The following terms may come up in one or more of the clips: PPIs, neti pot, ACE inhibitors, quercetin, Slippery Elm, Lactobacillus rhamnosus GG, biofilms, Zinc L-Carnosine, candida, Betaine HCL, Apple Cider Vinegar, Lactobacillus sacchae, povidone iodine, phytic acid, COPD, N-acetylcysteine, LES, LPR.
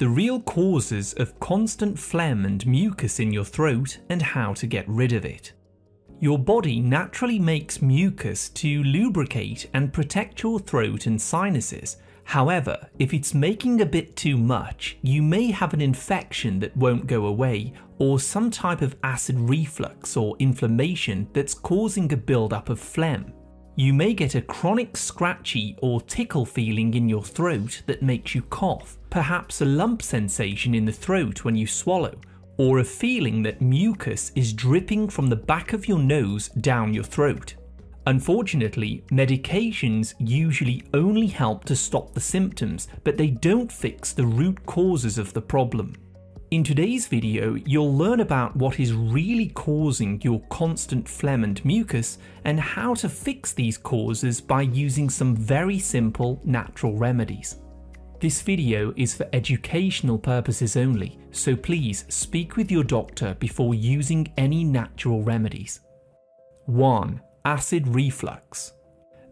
the real causes of constant phlegm and mucus in your throat and how to get rid of it. Your body naturally makes mucus to lubricate and protect your throat and sinuses. However, if it's making a bit too much, you may have an infection that won't go away or some type of acid reflux or inflammation that's causing a buildup of phlegm. You may get a chronic scratchy or tickle feeling in your throat that makes you cough, perhaps a lump sensation in the throat when you swallow, or a feeling that mucus is dripping from the back of your nose down your throat. Unfortunately, medications usually only help to stop the symptoms, but they don't fix the root causes of the problem. In today's video, you'll learn about what is really causing your constant phlegm and mucus and how to fix these causes by using some very simple natural remedies. This video is for educational purposes only, so please speak with your doctor before using any natural remedies. 1. Acid reflux.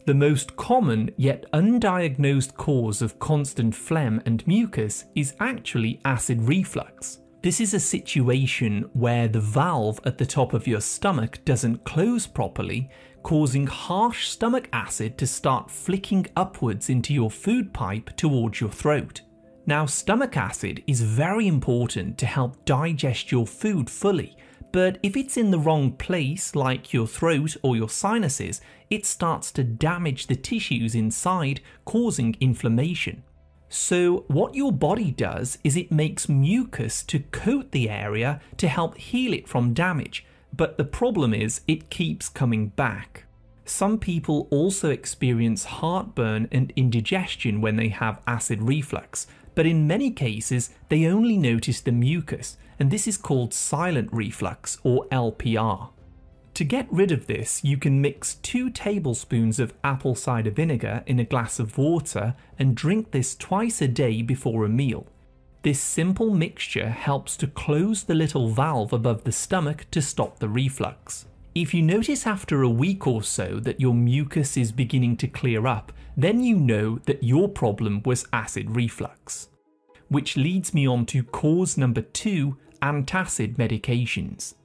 The most common yet undiagnosed cause of constant phlegm and mucus is actually acid reflux. This is a situation where the valve at the top of your stomach doesn't close properly, causing harsh stomach acid to start flicking upwards into your food pipe towards your throat. Now, stomach acid is very important to help digest your food fully, but if it's in the wrong place, like your throat or your sinuses, it starts to damage the tissues inside, causing inflammation. So what your body does is it makes mucus to coat the area to help heal it from damage, but the problem is it keeps coming back. Some people also experience heartburn and indigestion when they have acid reflux, but in many cases they only notice the mucus, and this is called silent reflux or LPR. To get rid of this, you can mix 2 tablespoons of apple cider vinegar in a glass of water and drink this twice a day before a meal. This simple mixture helps to close the little valve above the stomach to stop the reflux. If you notice after a week or so that your mucus is beginning to clear up, then you know that your problem was acid reflux. Which leads me on to cause number 2, antacid medications.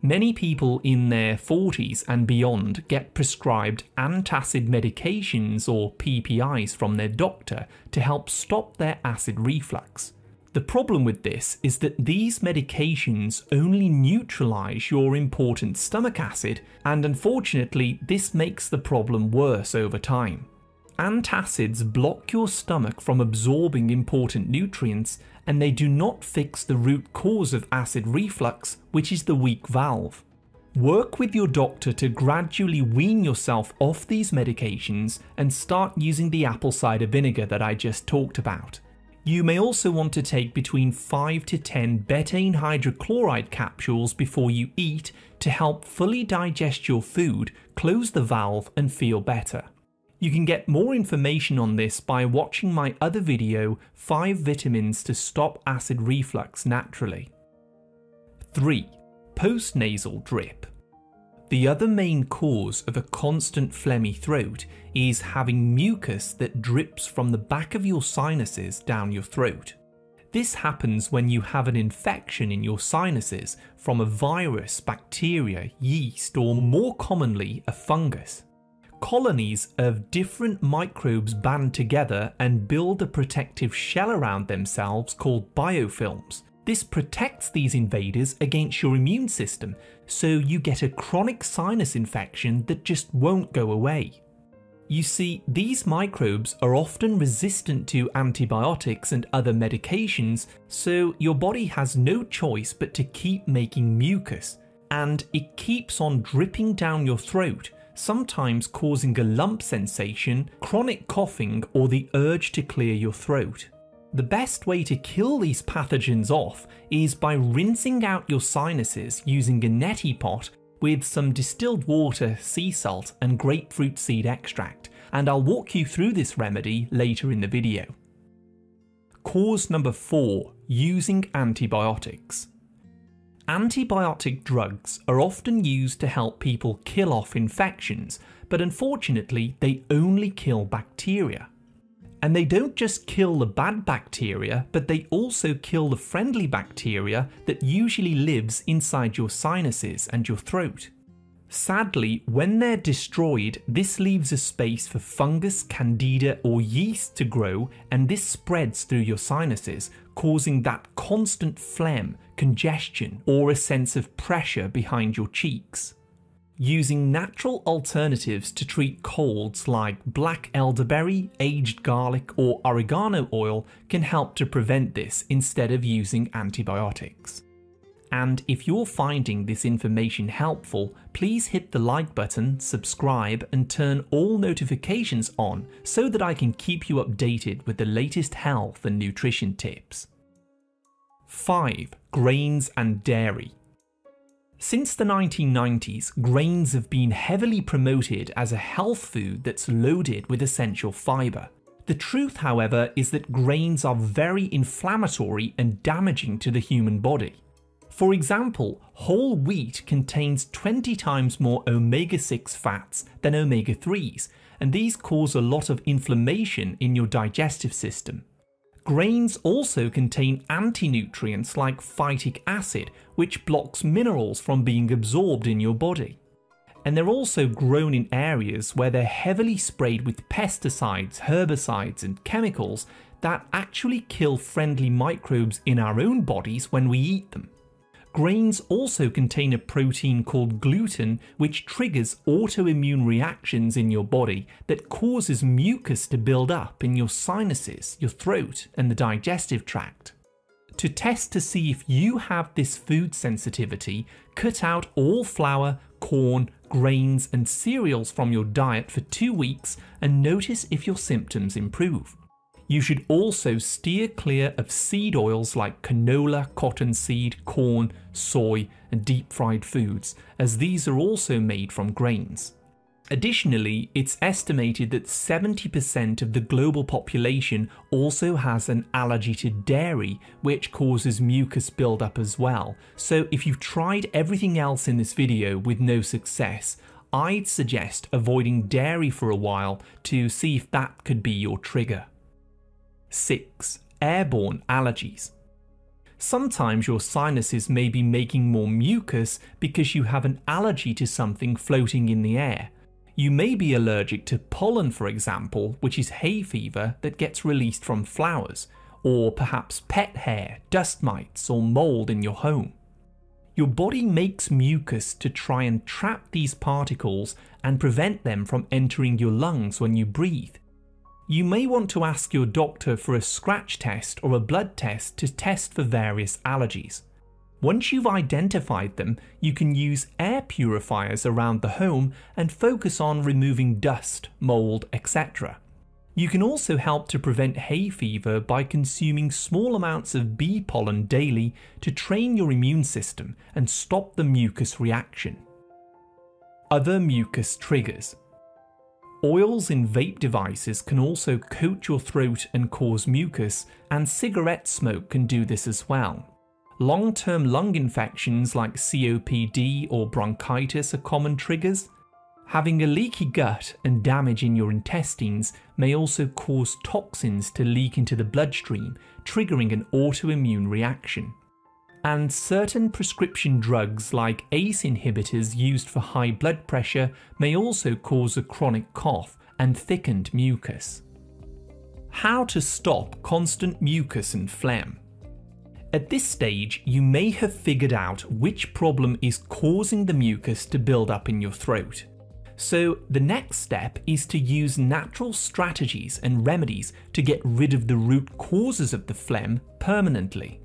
Many people in their 40s and beyond get prescribed antacid medications or PPIs from their doctor to help stop their acid reflux. The problem with this is that these medications only neutralize your important stomach acid, and unfortunately, this makes the problem worse over time. Antacids block your stomach from absorbing important nutrients, and they do not fix the root cause of acid reflux, which is the weak valve. Work with your doctor to gradually wean yourself off these medications and start using the apple cider vinegar that I just talked about. You may also want to take between 5 to 10 betaine hydrochloride capsules before you eat to help fully digest your food, close the valve, and feel better. You can get more information on this by watching my other video, 5 Vitamins to Stop Acid Reflux Naturally. 3. Postnasal drip. The other main cause of a constant phlegmy throat is having mucus that drips from the back of your sinuses down your throat. This happens when you have an infection in your sinuses from a virus, bacteria, yeast, or more commonly, a fungus. Colonies of different microbes band together and build a protective shell around themselves called biofilms. This protects these invaders against your immune system, so you get a chronic sinus infection that just won't go away. You see, these microbes are often resistant to antibiotics and other medications, so your body has no choice but to keep making mucus, and it keeps on dripping down your throat, sometimes causing a lump sensation, chronic coughing, or the urge to clear your throat. The best way to kill these pathogens off is by rinsing out your sinuses using a neti pot with some distilled water, sea salt, and grapefruit seed extract, and I'll walk you through this remedy later in the video. Cause number 4, using antibiotics. Antibiotic drugs are often used to help people kill off infections, but unfortunately, they only kill bacteria. And they don't just kill the bad bacteria, but they also kill the friendly bacteria that usually lives inside your sinuses and your throat. Sadly, when they're destroyed, this leaves a space for fungus, candida or yeast to grow, and this spreads through your sinuses, causing that constant phlegm, congestion, or a sense of pressure behind your cheeks. Using natural alternatives to treat colds like black elderberry, aged garlic or oregano oil can help to prevent this instead of using antibiotics. And if you're finding this information helpful, please hit the like button, subscribe and turn all notifications on so that I can keep you updated with the latest health and nutrition tips. 5. Grains and dairy. Since the 1990s, grains have been heavily promoted as a health food that's loaded with essential fibre. The truth, however, is that grains are very inflammatory and damaging to the human body. For example, whole wheat contains 20 times more omega-6 fats than omega-3s, and these cause a lot of inflammation in your digestive system. Grains also contain anti-nutrients like phytic acid, which blocks minerals from being absorbed in your body. And they're also grown in areas where they're heavily sprayed with pesticides, herbicides and chemicals that actually kill friendly microbes in our own bodies when we eat them. Grains also contain a protein called gluten, which triggers autoimmune reactions in your body that causes mucus to build up in your sinuses, your throat, and the digestive tract. To test to see if you have this food sensitivity, cut out all flour, corn, grains, and cereals from your diet for 2 weeks and notice if your symptoms improve. You should also steer clear of seed oils like canola, cottonseed, corn, soy, and deep-fried foods, as these are also made from grains. Additionally, it's estimated that 70% of the global population also has an allergy to dairy, which causes mucus buildup as well. So if you've tried everything else in this video with no success, I'd suggest avoiding dairy for a while to see if that could be your trigger. 6. Airborne allergies. Sometimes your sinuses may be making more mucus because you have an allergy to something floating in the air. You may be allergic to pollen, for example, which is hay fever that gets released from flowers, or perhaps pet hair, dust mites or mold in your home. Your body makes mucus to try and trap these particles and prevent them from entering your lungs when you breathe. You may want to ask your doctor for a scratch test or a blood test to test for various allergies. Once you've identified them, you can use air purifiers around the home and focus on removing dust, mold, etc. You can also help to prevent hay fever by consuming small amounts of bee pollen daily to train your immune system and stop the mucus reaction. Other mucus triggers. Oils in vape devices can also coat your throat and cause mucus, and cigarette smoke can do this as well. Long-term lung infections like COPD or bronchitis are common triggers. Having a leaky gut and damage in your intestines may also cause toxins to leak into the bloodstream, triggering an autoimmune reaction. And certain prescription drugs like ACE inhibitors used for high blood pressure may also cause a chronic cough and thickened mucus. How to stop constant mucus and phlegm? At this stage, you may have figured out which problem is causing the mucus to build up in your throat. So the next step is to use natural strategies and remedies to get rid of the root causes of the phlegm permanently.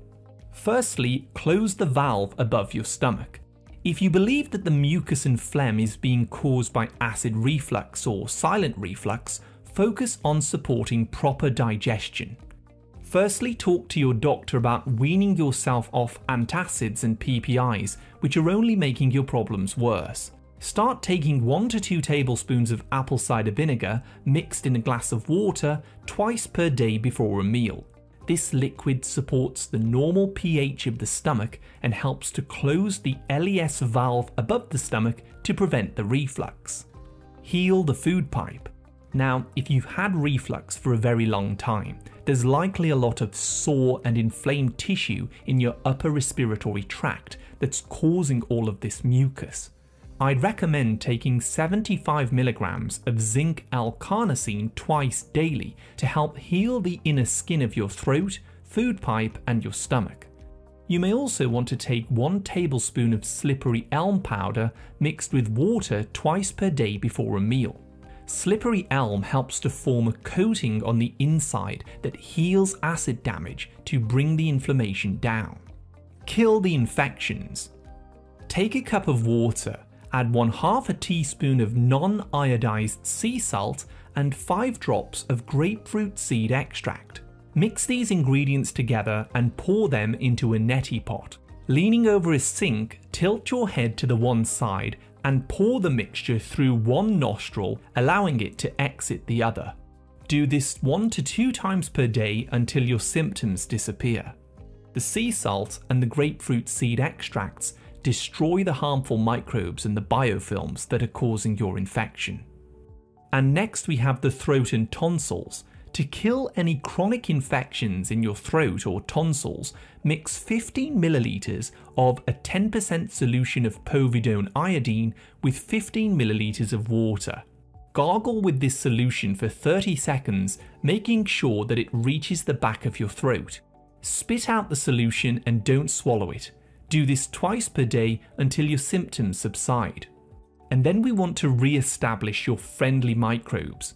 Firstly, close the valve above your stomach. If you believe that the mucus and phlegm is being caused by acid reflux or silent reflux, focus on supporting proper digestion. Firstly, talk to your doctor about weaning yourself off antacids and PPIs, which are only making your problems worse. Start taking 1 to 2 tablespoons of apple cider vinegar mixed in a glass of water twice per day before a meal. This liquid supports the normal pH of the stomach and helps to close the LES valve above the stomach to prevent the reflux. Heal the food pipe. Now, if you've had reflux for a very long time, there's likely a lot of sore and inflamed tissue in your upper respiratory tract that's causing all of this mucus. I'd recommend taking 75 milligrams of zinc L-carnosine twice daily to help heal the inner skin of your throat, food pipe, and your stomach. You may also want to take 1 tablespoon of slippery elm powder mixed with water twice per day before a meal. Slippery elm helps to form a coating on the inside that heals acid damage to bring the inflammation down. Kill the infections. Take a cup of water, add 1/2 teaspoon of non-iodized sea salt and 5 drops of grapefruit seed extract. Mix these ingredients together and pour them into a neti pot. Leaning over a sink, tilt your head to the one side and pour the mixture through one nostril, allowing it to exit the other. Do this 1 to 2 times per day until your symptoms disappear. The sea salt and the grapefruit seed extracts destroy the harmful microbes and the biofilms that are causing your infection. And next we have the throat and tonsils. To kill any chronic infections in your throat or tonsils, mix 15 milliliters of a 10% solution of povidone iodine with 15 milliliters of water. Gargle with this solution for 30 seconds, making sure that it reaches the back of your throat. Spit out the solution and don't swallow it. Do this twice per day until your symptoms subside. And then we want to re-establish your friendly microbes.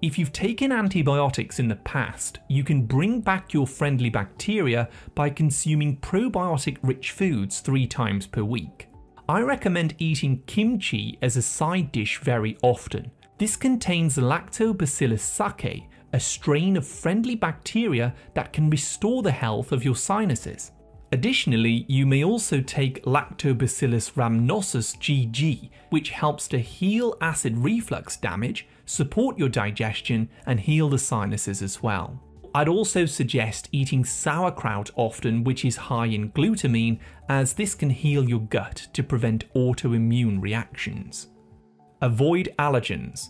If you've taken antibiotics in the past, you can bring back your friendly bacteria by consuming probiotic-rich foods 3 times per week. I recommend eating kimchi as a side dish very often. This contains Lactobacillus sacchae, a strain of friendly bacteria that can restore the health of your sinuses. Additionally, you may also take Lactobacillus rhamnosus GG, which helps to heal acid reflux damage, support your digestion, and heal the sinuses as well. I'd also suggest eating sauerkraut often, which is high in glutamine, as this can heal your gut to prevent autoimmune reactions. Avoid allergens.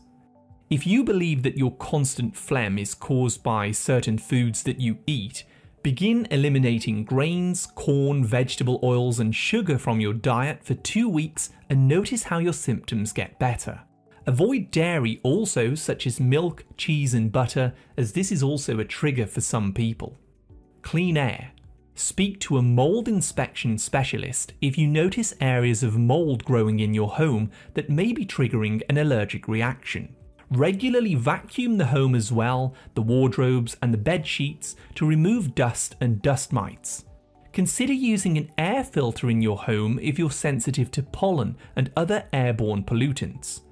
If you believe that your constant phlegm is caused by certain foods that you eat, begin eliminating grains, corn, vegetable oils, and sugar from your diet for 2 weeks and notice how your symptoms get better. Avoid dairy also, such as milk, cheese, and butter, as this is also a trigger for some people. Clean air. Speak to a mold inspection specialist if you notice areas of mold growing in your home that may be triggering an allergic reaction. Regularly vacuum the home as well, the wardrobes and the bed sheets to remove dust and dust mites. Consider using an air filter in your home if you're sensitive to pollen and other airborne pollutants.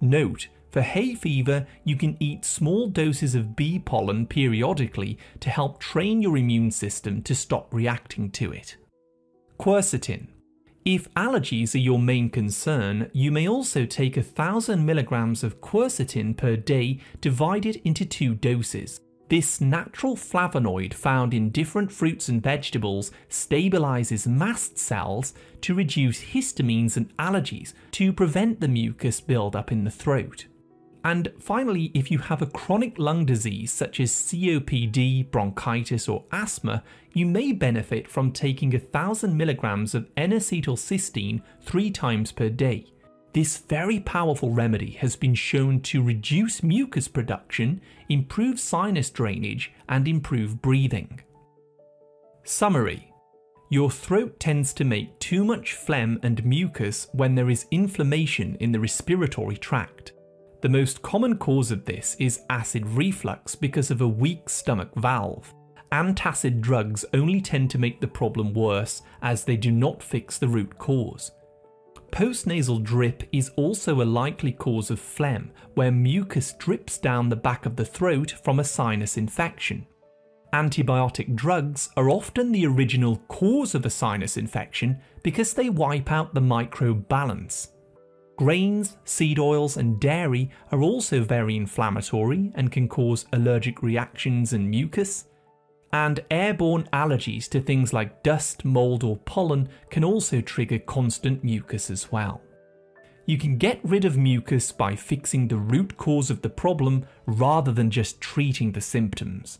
Note, for hay fever, you can eat small doses of bee pollen periodically to help train your immune system to stop reacting to it. Quercetin. If allergies are your main concern, you may also take 1,000 milligrams of quercetin per day divided into 2 doses. This natural flavonoid found in different fruits and vegetables stabilizes mast cells to reduce histamines and allergies to prevent the mucus buildup in the throat. And finally, if you have a chronic lung disease such as COPD, bronchitis, or asthma, you may benefit from taking 1,000 milligrams of N-acetylcysteine 3 times per day. This very powerful remedy has been shown to reduce mucus production, improve sinus drainage, and improve breathing. Summary. Your throat tends to make too much phlegm and mucus when there is inflammation in the respiratory tract. The most common cause of this is acid reflux because of a weak stomach valve. Antacid drugs only tend to make the problem worse as they do not fix the root cause. Postnasal drip is also a likely cause of phlegm, where mucus drips down the back of the throat from a sinus infection. Antibiotic drugs are often the original cause of a sinus infection because they wipe out the microbe balance. Grains, seed oils, and dairy are also very inflammatory and can cause allergic reactions and mucus. And airborne allergies to things like dust, mold, or pollen can also trigger constant mucus as well. You can get rid of mucus by fixing the root cause of the problem rather than just treating the symptoms.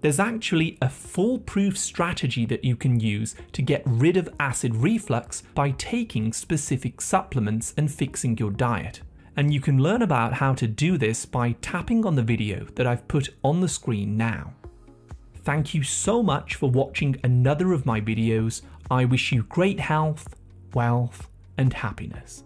There's actually a foolproof strategy that you can use to get rid of acid reflux by taking specific supplements and fixing your diet. And you can learn about how to do this by tapping on the video that I've put on the screen now. Thank you so much for watching another of my videos. I wish you great health, wealth, and happiness.